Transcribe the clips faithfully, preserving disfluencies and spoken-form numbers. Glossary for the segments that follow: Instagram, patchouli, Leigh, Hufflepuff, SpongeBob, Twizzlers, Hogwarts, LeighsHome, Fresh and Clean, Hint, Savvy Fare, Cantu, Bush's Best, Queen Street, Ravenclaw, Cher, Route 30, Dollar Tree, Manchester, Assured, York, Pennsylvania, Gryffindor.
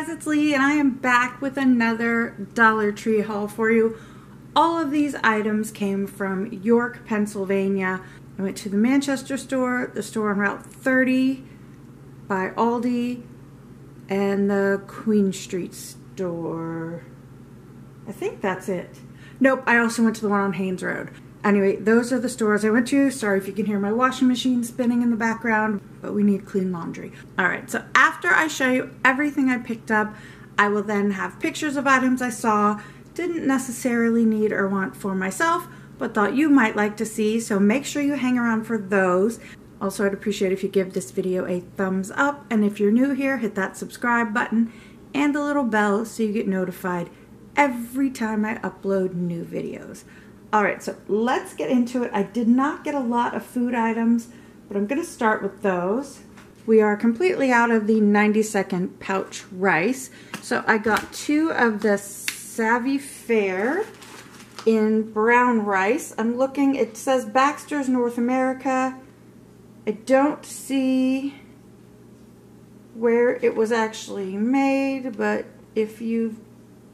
guys, it's Leigh, and I am back with another Dollar Tree haul for you. All of these items came from York, Pennsylvania. I went to the Manchester store, the store on Route thirty by Aldi, and the Queen Street store. I think that's it. Nope, I also went to the one on Haynes Road. Anyway, those are the stores I went to. Sorry if you can hear my washing machine spinning in the background, but we need clean laundry. All right, so after I show you everything I picked up, I will then have pictures of items I saw, didn't necessarily need or want for myself, but thought you might like to see, so make sure you hang around for those. Also, I'd appreciate if you give this video a thumbs up, and if you're new here, hit that subscribe button and the little bell so you get notified every time I upload new videos. All right, so let's get into it. I did not get a lot of food items, but I'm gonna start with those. We are completely out of the ninety second pouch rice. So I got two of the Savvy Fare in brown rice. I'm looking, it says Baxter's North America. I don't see where it was actually made, but if you've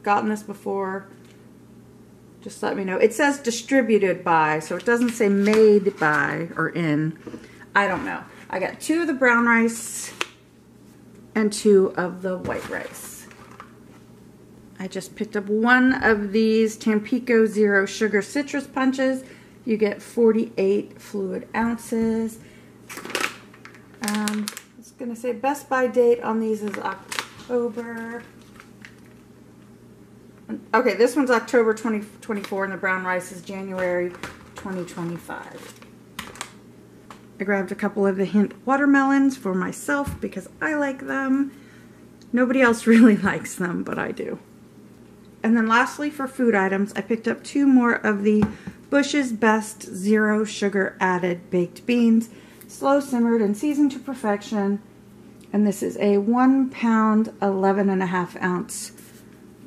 gotten this before, just let me know. It says distributed by, so it doesn't say made by or in. I don't know. I got two of the brown rice and two of the white rice. I just picked up one of these Tampico Zero Sugar Citrus Punches. You get forty-eight fluid ounces. Um, I was going to say best by date on these is October. Okay, this one's October twenty twenty-four, and the brown rice is January twenty twenty-five. I grabbed a couple of the Hint watermelons for myself because I like them. Nobody else really likes them, but I do. And then lastly, for food items, I picked up two more of the Bush's Best Zero Sugar Added Baked Beans, slow simmered and seasoned to perfection. And this is a one pound, eleven and a half ounce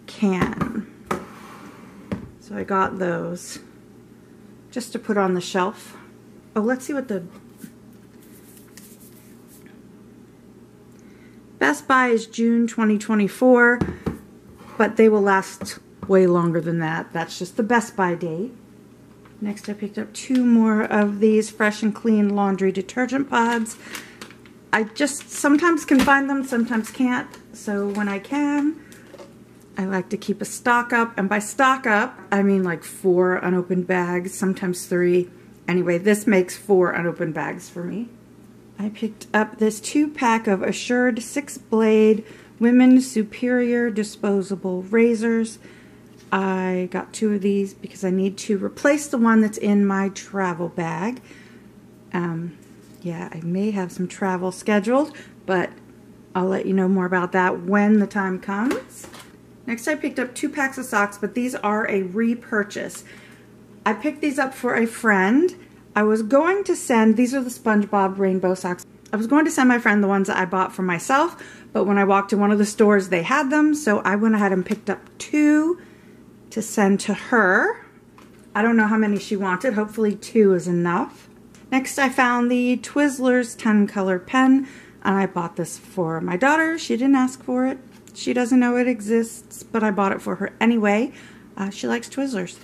can. So I got those just to put on the shelf. Oh, let's see what the Best Buy is June twenty twenty-four, but they will last way longer than that. That's just the Best Buy date. Next, I picked up two more of these Fresh and Clean laundry detergent pods. I just sometimes can find them, sometimes can't, so when I can, I like to keep a stock up, and by stock up, I mean like four unopened bags, sometimes three. Anyway, this makes four unopened bags for me. I picked up this two-pack of Assured six-blade Women's Superior Disposable Razors. I got two of these because I need to replace the one that's in my travel bag. Um, yeah, I may have some travel scheduled, but I'll let you know more about that when the time comes. Next, I picked up two packs of socks, but these are a repurchase. I picked these up for a friend. I was going to send, these are the SpongeBob rainbow socks. I was going to send my friend the ones that I bought for myself, but when I walked to one of the stores, they had them, so I went ahead and picked up two to send to her. I don't know how many she wanted. Hopefully two is enough. Next, I found the Twizzlers ten color pen, and I bought this for my daughter. She didn't ask for it. She doesn't know it exists, but I bought it for her anyway. Uh, she likes Twizzlers.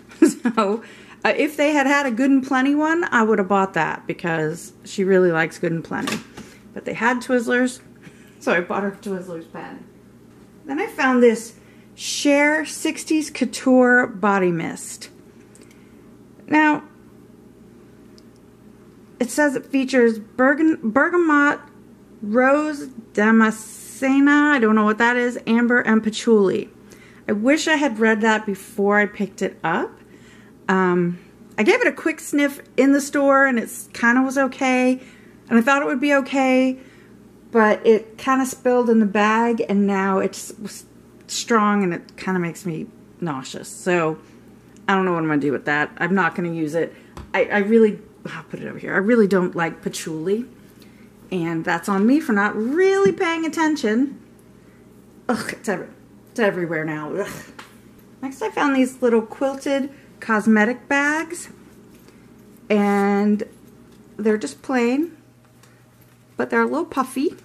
So uh, if they had had a Good and Plenty one, I would have bought that because she really likes Good and Plenty. But they had Twizzlers, so I bought her Twizzlers pen. Then I found this Cher sixties Couture Body Mist. Now, it says it features berg bergamot, rose damask, I don't know what that is, amber, and patchouli. I wish I had read that before I picked it up. Um, I gave it a quick sniff in the store, and it kind of was okay, and I thought it would be okay, but it kind of spilled in the bag, and now it's strong, and it kind of makes me nauseous, so I don't know what I'm going to do with that. I'm not going to use it. I, I really, I'll put it over here, I really don't like patchouli. And that's on me for not really paying attention. Ugh, it's, every, it's everywhere now. Ugh. Next, I found these little quilted cosmetic bags. And they're just plain, but they're a little puffy.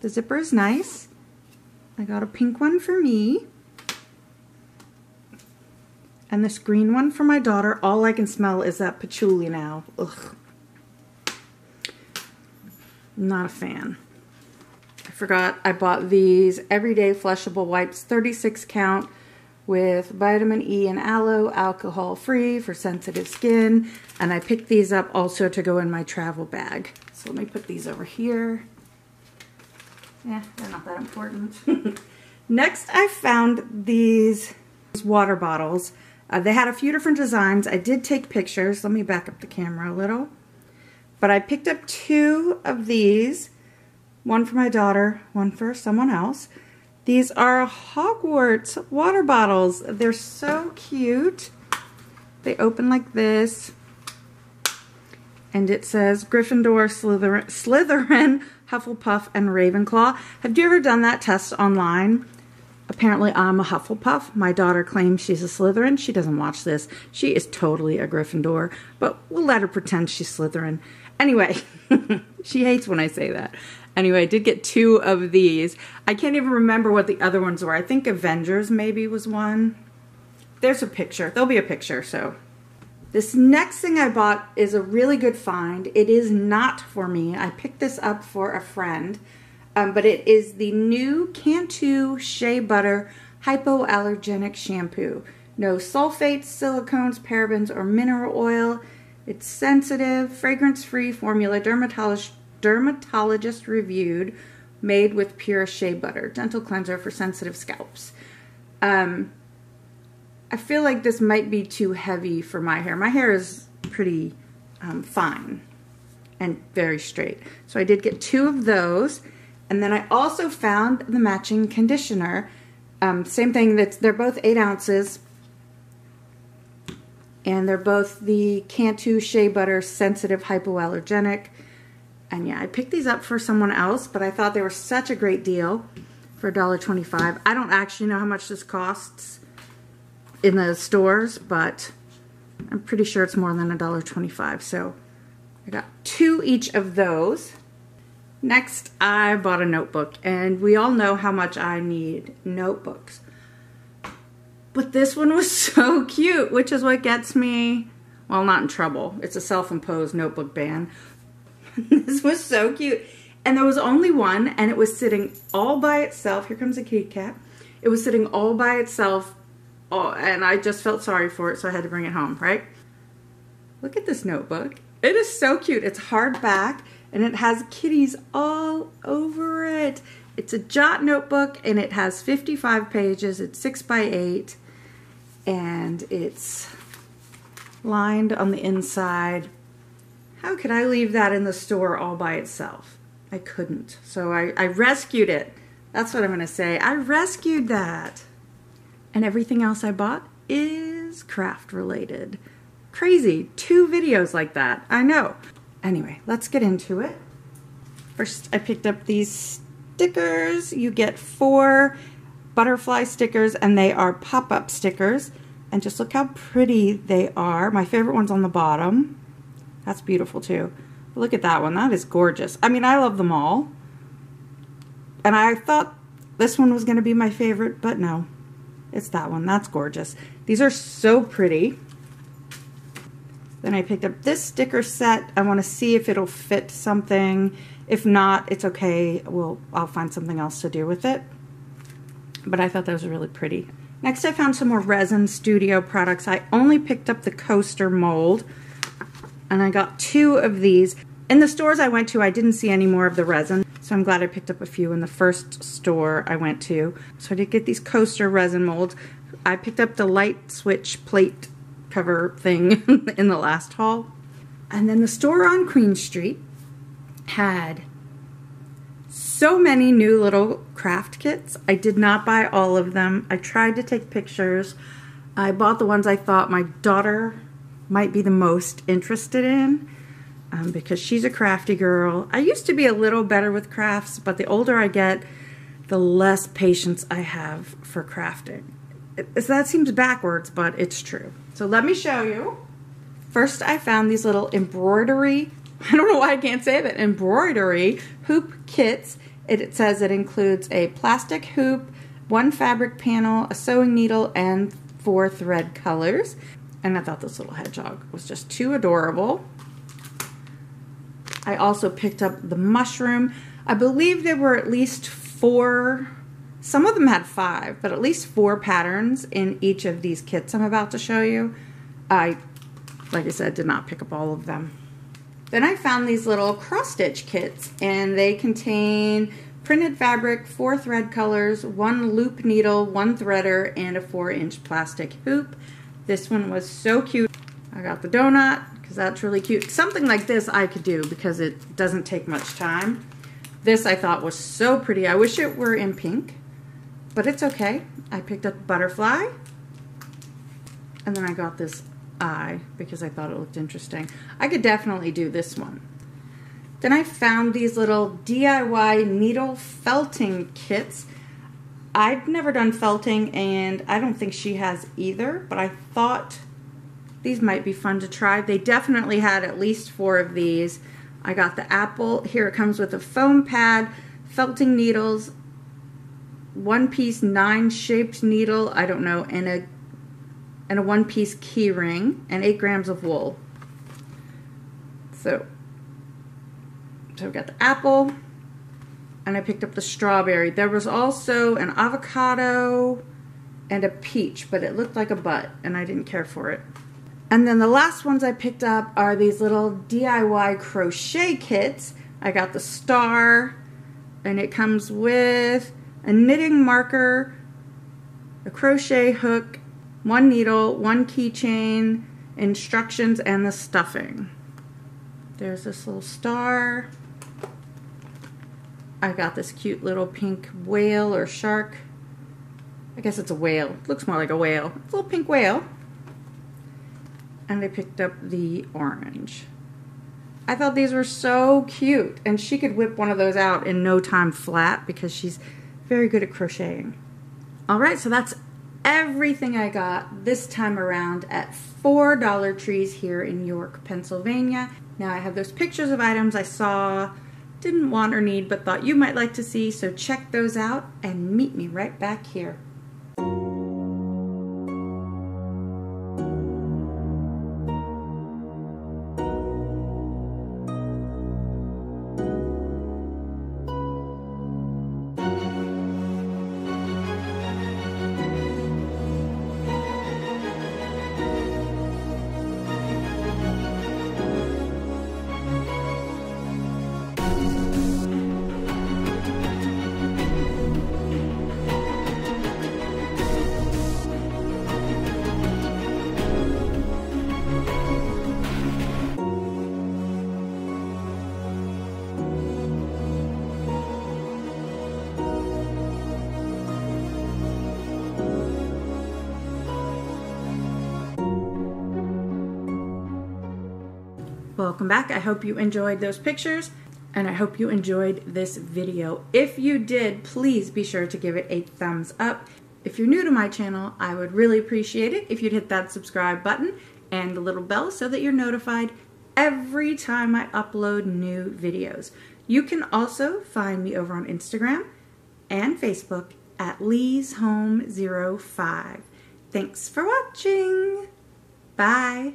The zipper is nice. I got a pink one for me and this green one for my daughter. All I can smell is that patchouli now. Ugh. Not a fan. I forgot I bought these everyday flushable wipes, thirty-six count with vitamin E and aloe, alcohol free for sensitive skin. And I picked these up also to go in my travel bag. So let me put these over here. Yeah, they're not that important. Next, I found these water bottles. Uh, they had a few different designs. I did take pictures. Let me back up the camera a little. But I picked up two of these. One for my daughter, one for someone else. These are Hogwarts water bottles. They're so cute. They open like this. And it says Gryffindor, Slytherin, Slytherin, Hufflepuff, and Ravenclaw. Have you ever done that test online? Apparently I'm a Hufflepuff. My daughter claims she's a Slytherin. She doesn't watch this. She is totally a Gryffindor, but we'll let her pretend she's Slytherin. Anyway, she hates when I say that. Anyway, I did get two of these. I can't even remember what the other ones were. I think Avengers maybe was one. There's a picture. There'll be a picture, so. This next thing I bought is a really good find. It is not for me. I picked this up for a friend. Um, but it is the new Cantu Shea Butter Hypoallergenic Shampoo. No sulfates, silicones, parabens, or mineral oil. It's sensitive, fragrance-free formula, dermatologist, dermatologist reviewed, made with pure shea butter. Gentle cleanser for sensitive scalps. Um, I feel like this might be too heavy for my hair. My hair is pretty um, fine and very straight. So I did get two of those. And then I also found the matching conditioner. Um, same thing, that's, they're both eight ounces. And they're both the Cantu Shea Butter Sensitive Hypoallergenic. And yeah, I picked these up for someone else, but I thought they were such a great deal for a dollar twenty-five. I don't actually know how much this costs in the stores, but I'm pretty sure it's more than a dollar twenty-five. So I got two each of those. Next, I bought a notebook, and we all know how much I need notebooks. But this one was so cute, which is what gets me, well, not in trouble. It's a self-imposed notebook ban. This was so cute. And there was only one, and it was sitting all by itself. Here comes a kitty cat. It was sitting all by itself, oh, and I just felt sorry for it, so I had to bring it home, right? Look at this notebook. It is so cute. It's hardback. And it has kitties all over it. It's a jot notebook, and it has fifty-five pages. It's six by eight, and it's lined on the inside. How could I leave that in the store all by itself? I couldn't, so I, I rescued it. That's what I'm gonna say. I rescued that. And everything else I bought is craft related. Crazy, two videos like that, I know. Anyway, let's get into it. First, I picked up these stickers. You get four butterfly stickers, and they are pop-up stickers. And just look how pretty they are. My favorite one's on the bottom. That's beautiful, too. Look at that one. That is gorgeous. I mean, I love them all. And I thought this one was going to be my favorite, but no. It's that one. That's gorgeous. These are so pretty. Then I picked up this sticker set. I want to see if it'll fit something. If not, it's okay. We'll, I'll find something else to do with it. But I thought that was really pretty. Next, I found some more Resin Studio products. I only picked up the coaster mold. And I got two of these. In the stores I went to, I didn't see any more of the resin. So I'm glad I picked up a few in the first store I went to. So I did get these coaster resin molds. I picked up the light switch plate cover thing in the last haul. And then the store on Queen Street had so many new little craft kits. I did not buy all of them. I tried to take pictures. I bought the ones I thought my daughter might be the most interested in um, because she's a crafty girl. I used to be a little better with crafts, but the older I get, the less patience I have for crafting. It, that seems backwards, but it's true. So let me show you. First, I found these little embroidery, I don't know why I can't say that, embroidery hoop kits. It says it includes a plastic hoop, one fabric panel, a sewing needle, and four thread colors. And I thought this little hedgehog was just too adorable. I also picked up the mushroom. I believe there were at least four, some of them had five, but at least four patterns in each of these kits I'm about to show you. I, like I said, did not pick up all of them. Then I found these little cross-stitch kits, and they contain printed fabric, four thread colors, one loop needle, one threader, and a four-inch plastic hoop. This one was so cute. I got the donut, because that's really cute. Something like this I could do, because it doesn't take much time. This I thought was so pretty. I wish it were in pink, but it's okay. I picked up butterfly, and then I got this eye because I thought it looked interesting. I could definitely do this one. Then I found these little D I Y needle felting kits. I've never done felting, and I don't think she has either, but I thought these might be fun to try. They definitely had at least four of these. I got the apple. Here it comes with a foam pad, felting needles, one piece nine shaped needle, I don't know, and a and a one-piece key ring, and eight grams of wool. So, so we got the apple, and I picked up the strawberry. There was also an avocado and a peach, but it looked like a butt, and I didn't care for it. And then the last ones I picked up are these little D I Y crochet kits. I got the star, and it comes with a knitting marker, a crochet hook, one needle, one keychain, instructions, and the stuffing. There's this little star. I got this cute little pink whale or shark. I guess it's a whale. It looks more like a whale. It's a little pink whale. And I picked up the orange. I thought these were so cute, and she could whip one of those out in no time flat because she's very good at crocheting. All right, so that's everything I got this time around at four Dollar Trees here in York, Pennsylvania. Now I have those pictures of items I saw, didn't want or need, but thought you might like to see, so check those out and meet me right back here. Welcome back. I hope you enjoyed those pictures, and I hope you enjoyed this video. If you did, please be sure to give it a thumbs up. If you're new to my channel, I would really appreciate it if you'd hit that subscribe button and the little bell so that you're notified every time I upload new videos. You can also find me over on Instagram and Facebook at Leigh's Home zero five. Thanks for watching. Bye.